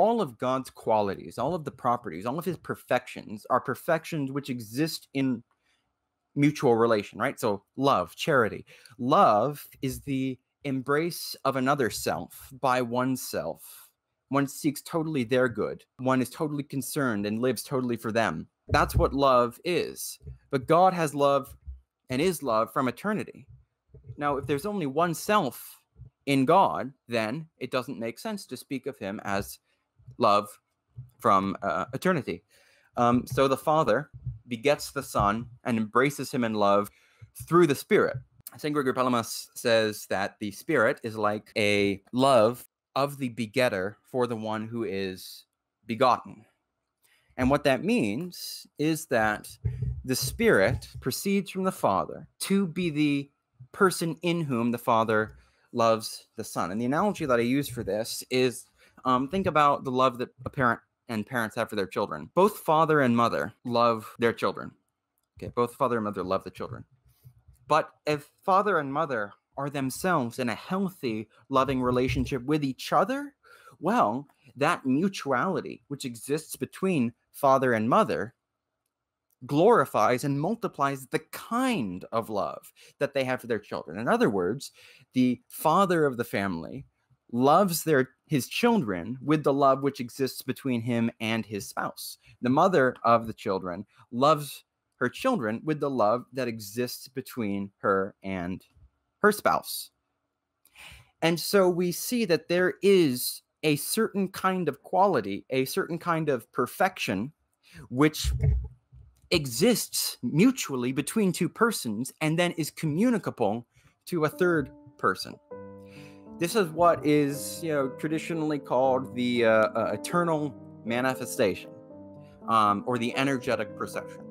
all of God's qualities, all of the properties, all of his perfections are perfections which exist in mutual relation, right? So love, charity. Love is the embrace of another self by oneself. One seeks totally their good. One is totally concerned and lives totally for them. That's what love is. But God has love and is love from eternity. Now, if there's only one self in God, then it doesn't make sense to speak of him as love from eternity. So the Father begets the Son and embraces him in love through the Spirit. St. Gregory Palamas says that the Spirit is like a love of the begetter for the one who is begotten. And what that means is that the Spirit proceeds from the Father to be the person in whom the Father loves the Son. And the analogy that I use for this is think about the love that a parent and parents have for their children. Both father and mother love their children. Okay, both father and mother love the children. But if father and mother are themselves in a healthy, loving relationship with each other, well, that mutuality which exists between father and mother glorifies and multiplies the kind of love that they have for their children. In other words, the father of the family loves his children with the love which exists between him and his spouse. The mother of the children loves her children with the love that exists between her and her spouse. And so we see that there is a certain kind of quality, a certain kind of perfection, which exists mutually between two persons and then is communicable to a third person. This is what is, traditionally called the eternal manifestation, or the energetic perception.